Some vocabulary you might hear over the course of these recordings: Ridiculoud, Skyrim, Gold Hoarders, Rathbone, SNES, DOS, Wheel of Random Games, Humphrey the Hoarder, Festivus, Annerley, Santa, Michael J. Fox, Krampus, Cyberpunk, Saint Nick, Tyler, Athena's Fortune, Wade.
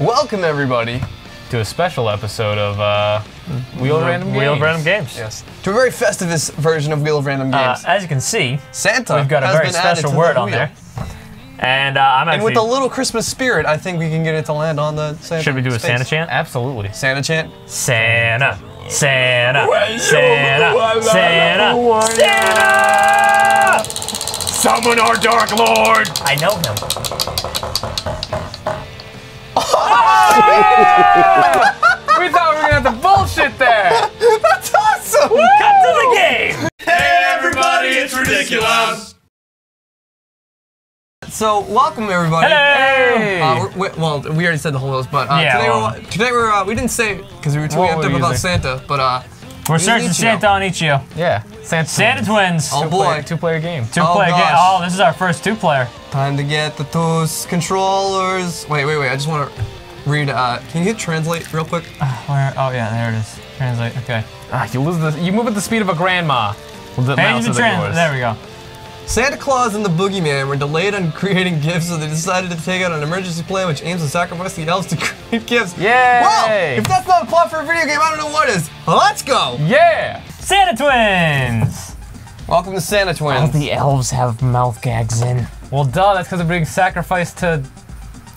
Welcome, everybody, to a special episode of Wheel of Random Games. Yes. To a very festivus version of Wheel of Random Games. As you can see, Santa we've got a very special word on there. And I'm actually, and with a little Christmas spirit, I think we can get it to land on the Santa. Should we do a Santa chant? Absolutely. Santa chant? Santa. Santa. Santa. Santa. Santa. Summon our Dark Lord. I know him. Oh! We thought we were gonna have to bullshit there! That's awesome! Woo! Cut to the game! Hey everybody, it's ridiculous! So, welcome everybody. Hey! We already said the whole host, but today we didn't say it because we were talking about Santa, but we're searching Santa on Ichio. Yeah. Santa Twins. Oh boy. Two-player game. Two-player game. Oh, this is our first two-player. Time to get the TOS controllers. Wait, I just want to read, can you hit translate real quick? Where? Oh yeah, there it is. Translate, okay. You move at the speed of a grandma. There we go. Santa Claus and the Boogeyman were delayed on creating gifts, so they decided to take out an emergency plan which aims to sacrifice the elves to create gifts. Yeah. Wow! If that's not a plot for a video game, I don't know what is. Let's go! Yeah! Santa Twins! Welcome to Santa Twins. All the elves have mouth gags in. Well duh, that's because they're being sacrificed to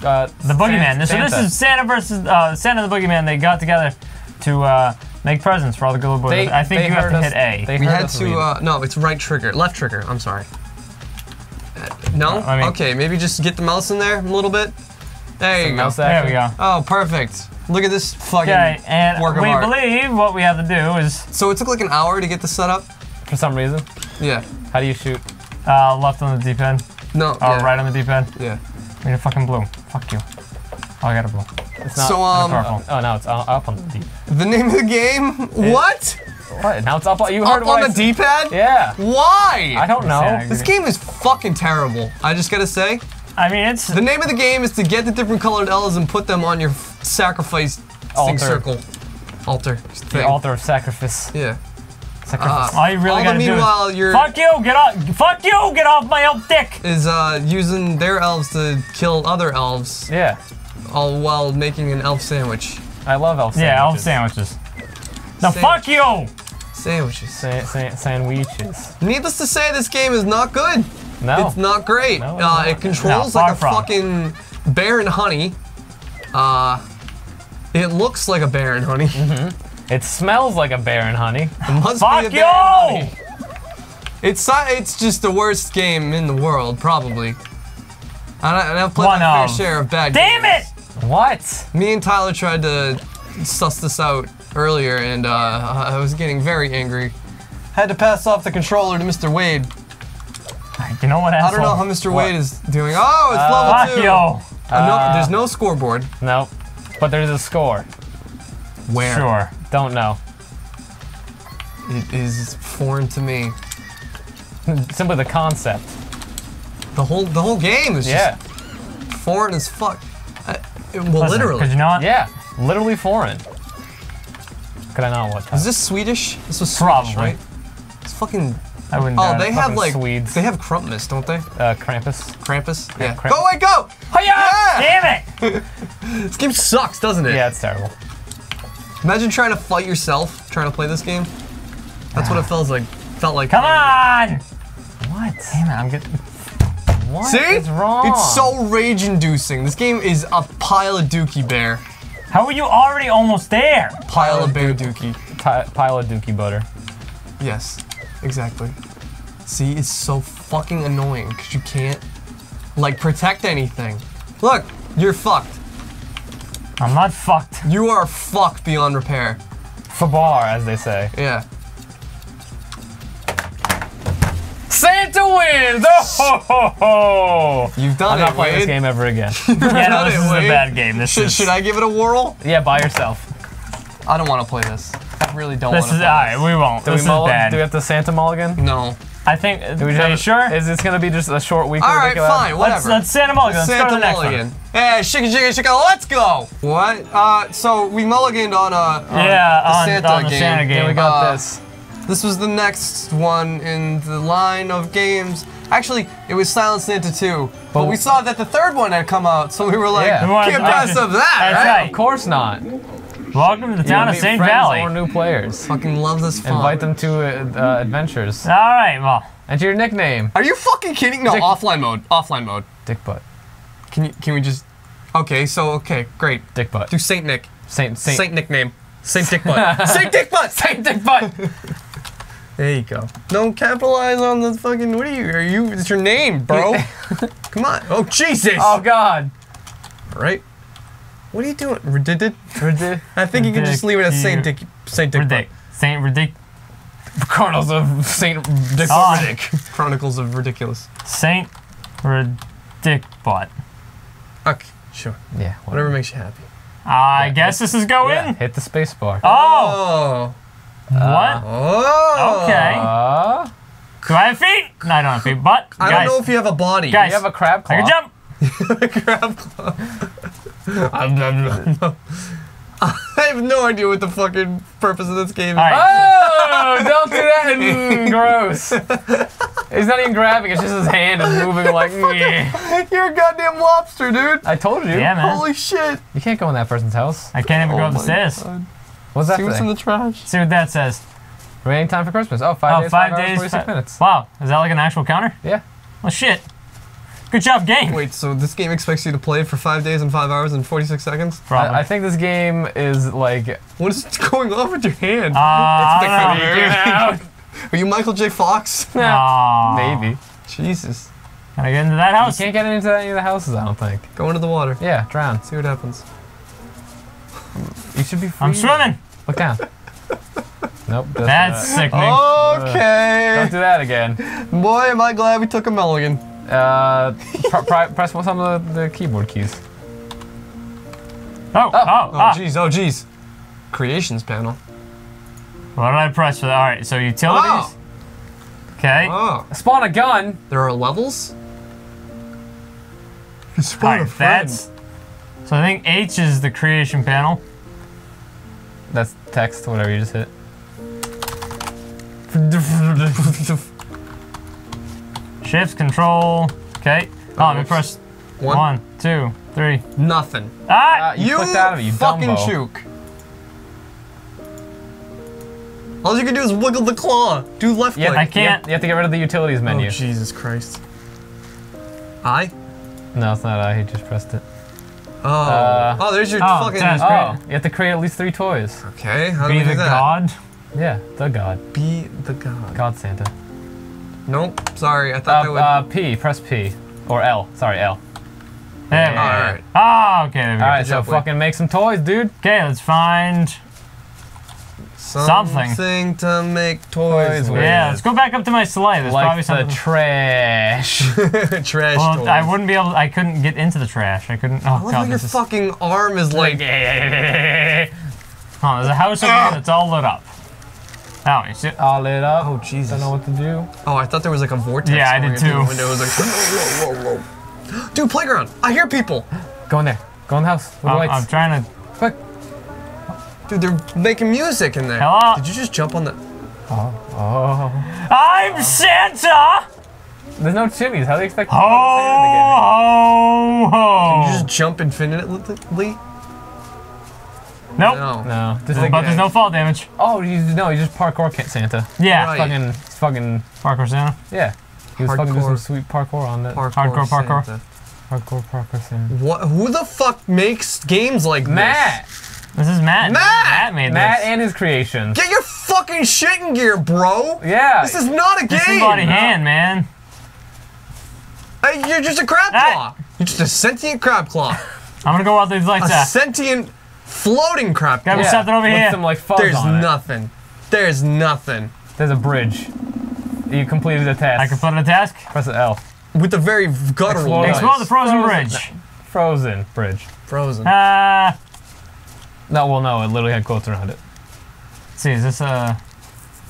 the Boogeyman. So this is Santa versus Santa and the Boogeyman. They got together to make presents for all the good little boys. I think you have to hit A. We had to. No, it's right trigger, left trigger. I'm sorry. No. I mean, okay, maybe just get the mouse in there a little bit. There you go. There we go. Oh, perfect. Look at this fucking work of art. We believe what we have to do is. So it took like an hour to get this set up. For some reason. Yeah. How do you shoot? Left on the D-pad. No. Oh, right on the D-pad. Yeah. We need a fucking blue. Fuck you. Oh, I got a blue. It's not powerful. Oh, now it's up on the D-pad. The name of the game? What? What? Now it's up on the D-pad? Yeah. Why? I don't know. This game is fucking terrible. I just gotta say. I mean, it's... The name of the game is to get the different colored L's and put them on your sacrifice thing circle. Altar. The altar of sacrifice. Yeah. All you really gotta do is, fuck you, get off! Fuck you, get off my elf dick! Is using their elves to kill other elves. Yeah. All while making an elf sandwich. I love elf sandwiches. Yeah, elf sandwiches. Now fuck you! Sandwiches. Sandwiches. Needless to say, this game is not good. No. It's not great. No, it's not. It controls like a fucking bear and honey. It looks like a bear and honey. Mm-hmm. It smells like a bear and honey. It must be a bear and honey. It's just the worst game in the world, probably. I've played my fair share of bad games. Damn it! What? Me and Tyler tried to suss this out earlier, and I was getting very angry. Had to pass off the controller to Mr. Wade. You know what? Asshole? I don't know how Mr. Wade is doing. Oh, it's level 2. No, there's no scoreboard. No, but there's a score. Where? Sure. Don't know. It is foreign to me. Simply the concept. The whole game is just foreign as fuck. Literally. Could you not? Yeah, literally foreign. Could I not watch that? Is this Swedish? This was Swedish, right? It's fucking. I wouldn't know. Oh, they have like Swedes. They have Krampus, don't they? Krampus. Krampus. Yeah. Krampus. Go away, go! Hiya! Damn it! This game sucks, doesn't it? Yeah, it's terrible. Imagine trying to fight yourself, trying to play this game. That's what it felt like. Come on! What? Damn it, I'm getting... What is wrong? It's so rage-inducing. This game is a pile of dookie bear. How are you already almost there? Pile of bear dookie. Pile of dookie butter. Yes, exactly. See, it's so fucking annoying because you can't, like, protect anything. Look, you're fucked. I'm not fucked. You are fucked beyond repair. Fabar, as they say. Yeah. Santa wins! Oh, ho, ho, ho. You've done it, Wade. I'm not playing this game ever again. Yeah, no, this is a bad game. This should I give it a whirl? Yeah, by yourself. I don't want to play this. I really don't want to play this. Alright, we won't. This is bad. Do we have to Santa mulligan? No. I think, are you sure? Is this gonna be just a short week? All right, fine, whatever. Let's Santa mulligan, let's go to the next one. Hey, shika, let's go! What? So we mulliganed on the Santa game. Yeah, we got this. This was the next one in the line of games. Actually, it was Silent Santa 2, but we saw that the third one had come out, so we were like, can't pass up that, right? Of course not. Welcome to the town of St. Valley. Or new players. Fucking love this fun. Invite them to adventures. All right, well. And your nickname. Are you fucking kidding? No, offline mode. Offline mode. Dick butt. Can we just? Okay, so great. Dick butt. Do Saint Nick. Saint nickname. Saint Dick butt. Saint Dick butt. Saint Dick butt. There you go. Don't capitalize on the fucking. What are you? It's your name, bro. Come on. Oh Jesus. Oh God. All right. What are you doing? Ridiculous. I think you can just leave it as Saint Dick. Saint Dick butt. Saint Ridic. Chronicles of Saint Dick. Chronicles of Ridiculous. Saint Ridic-bot. Okay, sure. Yeah. Whatever makes you happy. I guess this is going. Yeah, hit the space bar. Oh! What? Oh! Okay. Do I have feet? No, I don't have feet, but I don't know if you have a body. Guys, you have a crab claw. I can jump! A crab claw. I have no idea what the fucking purpose of this game is. Oh, don't do that. Gross. He's not even grabbing, it's just his hand is moving like me. You're a goddamn lobster, dude. I told you. Yeah, man. Holy shit. You can't go in that person's house. I can't even go up the stairs. God. What's that? See what's in the trash. See what that says. Remaining time for Christmas. Oh, five days, 46 minutes. Wow. Is that like an actual counter? Yeah. Well, shit. Good job, game. Wait, so this game expects you to play for 5 days and 5 hours and 46 seconds? Probably. I think this game is like... What is going on with your hand? It's the Are you Michael J. Fox? No. Maybe. Jesus. Can I get into that house? You can't get into any of the houses, I don't think. Go into the water. Yeah, drown. See what happens. You should be free. I'm swimming. Look down. Nope. That's sickening. Okay. Don't do that again. Boy, am I glad we took a mulligan. Press some of the keyboard keys. Oh jeez. Creations panel. What did I press for that? All right, so utilities. Okay. Oh. Spawn a gun. There are levels. Spawn a friend. So I think H is the creation panel. That's text, whatever you just hit. Shift, control, okay. Oh, let me press one, two, three. Nothing. Ah! You clicked out of it, you fucking dumbo. Chook. All you can do is wiggle the claw. Do left click. I can't. You have to get rid of the utilities menu. Oh, Jesus Christ. I? No, it's not I. He just pressed it. Oh. Oh, there's your fucking... You have to create at least 3 toys. Okay, how do we do that? Be the god? Yeah, the god. Be the god. God Santa. Nope, sorry, I thought that would... P, press P. Or L, sorry, L. There we go. Alright. Oh, okay, there we go. Alright, so fucking make some toys, dude. Okay, let's find... Something to make toys with. Yeah, let's go back up to my sleigh. There's probably something. Like the trash. Trash toys. I wouldn't be able to, I couldn't get into the trash. I couldn't, oh god, this is... your fucking arm is like... Oh, there's a house over here that's all lit up. Oh, you see? All lit up. Oh, Jesus. I don't know what to do. Oh, I thought there was like a vortex. Yeah, I did too. The window was like, whoa. Dude, playground. I hear people. Go in there. Go in the house. I'm trying to. Quick. Dude, they're making music in there. Hello? Did you just jump on the. Oh. I'm Santa! There's no chimneys. How do you expect to Can you just jump infinitely? Nope. No. But there's no fall damage. Oh, you just parkour Santa. Yeah. Right. Fucking parkour Santa. Yeah. He was fucking doing some sweet parkour on that. Hardcore parkour. Hardcore parkour Santa. What? Who the fuck makes games like this? Matt. This is Matt. Matt made this. Matt and his creations. Get your fucking shit in gear, bro. Yeah. This is not a game. This is body hand, man. You're just a crab claw. You're just a sentient crab claw. I'm gonna go out there like that. Sentient. Floating crap. Gotta be something over here. Some, like, fuzz on it. Nothing. There's nothing. There's a bridge. You completed a task. I completed a task? Press the L. With the very guttural noise. Explore the frozen bridge. Frozen bridge. Frozen. No, well, no. It literally had quotes around it. Let's see, is this a...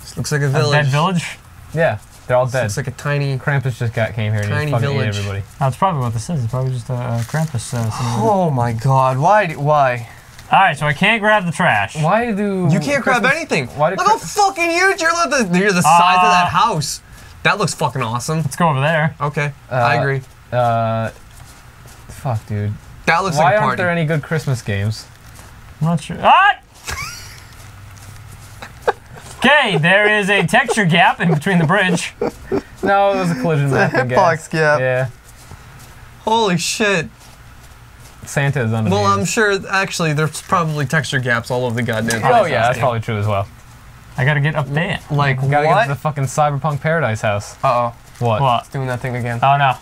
This looks like a village. A dead village? Yeah. They're all dead. Looks like a tiny... Krampus just came here and he fucking ate everybody. That's probably what this is. It's probably just a Krampus. Oh, my God. Why? All right, so I can't grab the trash. Why do you can't grab anything? Why do? Look how fucking huge you're. You're the size of that house. That looks fucking awesome. Let's go over there. Okay, I agree. Fuck, dude. That looks like a party. Why aren't there any good Christmas games? I'm not sure. Ah! Okay, there is a texture gap in between the bridge. No, it was a collision map. It's a hitbox gap. Yeah. Holy shit. Santa is underneath. Well, I'm sure, actually, there's probably texture gaps all over the goddamn house. Oh, yeah, that's probably true as well. I gotta get up there. Like, what? Gotta get to the fucking Cyberpunk Paradise house. Uh-oh. What? It's doing that thing again. Oh, no.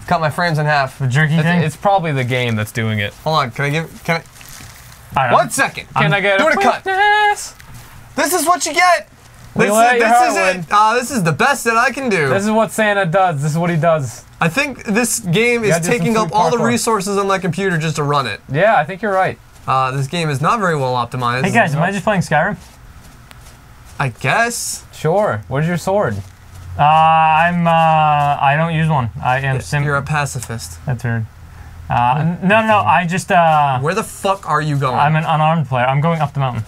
It's cut my frames in half. The jerky thing? It's probably the game that's doing it. Hold on, can I... 1 second. Can I get a cut? This is what you get. This is it. This is the best that I can do. This is what Santa does. This is what he does. I think this game is taking up all the resources on my computer just to run it. Yeah, I think you're right. This game is not very well optimized. Hey guys, am I just playing Skyrim? I guess. Sure. Where's your sword? I don't use one. I am You're a pacifist. That's weird. No, I just, Where the fuck are you going? I'm an unarmed player. I'm going up the mountain.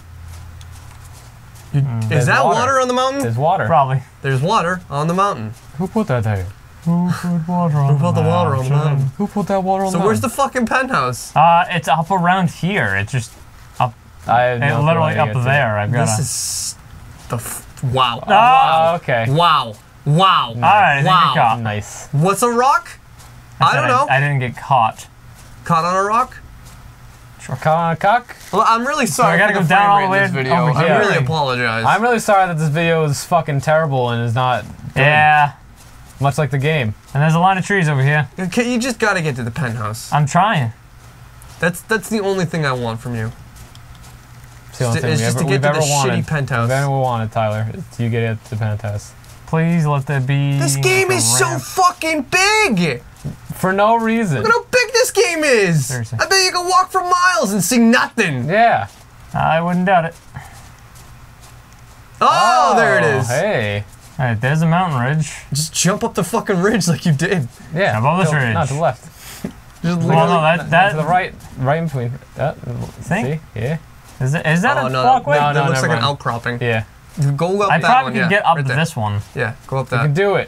Is that water on the mountain? There's water. Probably. There's water on the mountain. Who put that there? Who put water on the mountain? Who put the water on the mountain? Who put that water on the mountain? So where's the fucking penthouse? It's up around here. It's just up. It's literally up there. I've got Wow. Oh, okay. Wow. Wow. All right. Wow. Nice. What's a rock? I don't know. I didn't get caught. Caught on a rock? Well, I'm really sorry. So I gotta go down all the way. I really apologize. I'm really sorry that this video is fucking terrible and is not good. Yeah. Much like the game. And there's a lot of trees over here. Okay, you just gotta get to the penthouse. I'm trying. That's the only thing I want from you. It's just to get to the shitty penthouse. We've wanted, Tyler. It's you get to the penthouse. Please let that be. This game is so fucking big! For no reason. Look how big this game is! Seriously. I bet you can walk for miles and see nothing! Yeah. I wouldn't doubt it. Oh, there it is! Hey. Alright, there's a mountain ridge. Just jump up the fucking ridge like you did. Yeah. Jump up this ridge. Not to the left. Just to the right. Right in between. See? Yeah. Is that a walkway? No, that looks like an outcropping. Yeah. Go up that one, I probably can get up to this one. Yeah, go up that. You can do it.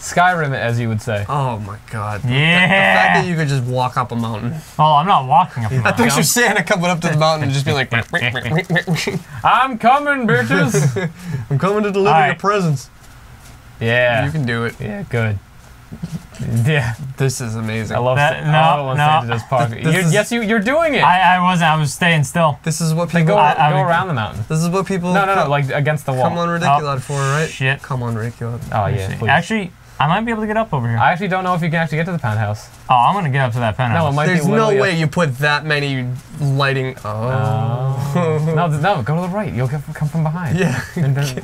Skyrim it, as you would say. Oh my god. Yeah. The fact that you could just walk up a mountain. Oh, I'm not walking up a mountain. I picture Santa coming up to the mountain and just being like, I'm coming, bitches. I'm coming to deliver your presents. Yeah. You can do it. Yeah, good. Yeah. This is amazing. I love that. You're doing it. I wasn't. I was staying still. This is what people go around the mountain. This is what people. No, like against the wall. Come on, ridiculous for right? Shit. Come on, ridiculous. Oh yeah. Please. Actually, I might be able to get up over here. I actually don't know if you can actually get to the penthouse. Oh, I'm gonna get up to that penthouse. No, it might be no way you put that many lighting. Oh. No, go to the right. You'll come from behind. Yeah. And then,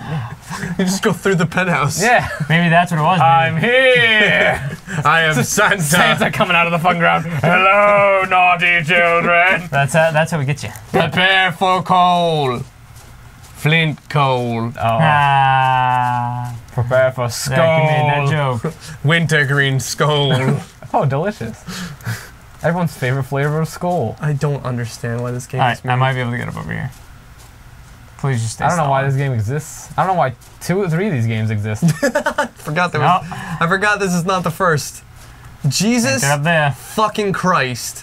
you just go through the penthouse. Yeah. Maybe that's what it was. Maybe. I'm here. I am Santa. Santa coming out of the fucking ground. Hello, naughty children. That's how we get you. Prepare for coal. Flint coal. Oh. Prepare for skull. Yeah, that joke. Wintergreen skull. Oh, delicious. Everyone's favorite flavor of skull. I don't understand why this game is made. I might be able to get up over here. Please just stay I don't know why this game exists. I don't know why 2 or 3 of these games exist. I forgot this is not the first. Jesus up there. Fucking Christ.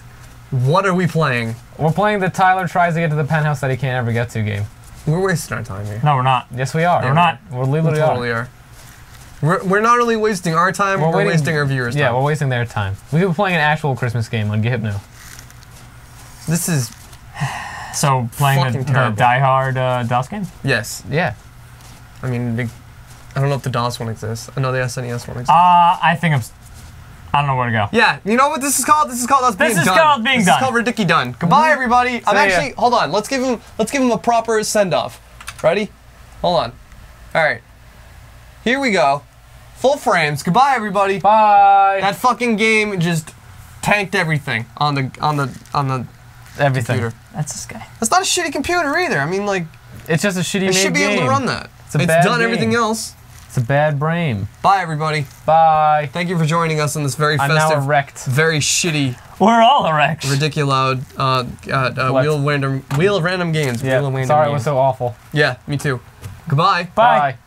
What are we playing? We're playing the Tyler tries to get to the penthouse that he can't ever get to game. We're wasting our time here. No, we're not. Yes, we are. Yeah, we're not. We're literally are. We're not only wasting our time, we're wasting our viewers' time. Yeah, we're wasting their time. We could be playing an actual Christmas game on Gehipno. This is so playing the Die Hard DOS game? Yes. Yeah. I mean, I don't know if the DOS one exists. I know the SNES one exists. I don't know where to go. Yeah, you know what this is called? This is called us being done. This is called Ridicky Done. Goodbye, everybody. I'm actually hold on. Let's give him a proper send off. Ready? Hold on. All right. Here we go. Full frames. Goodbye, everybody. Bye. That fucking game just tanked everything on the computer. That's this guy. That's not a shitty computer either. I mean, like it's just a shitty. It should be able to run that. It's done everything else. It's a bad brain. Bye, everybody. Bye. Thank you for joining us on this very festive, very shitty We're all erect. Ridiculoud. Wheel of Random Games. Yeah. Wheel of Random Games. Sorry, it was so awful. Yeah, me too. Goodbye. Bye. Bye.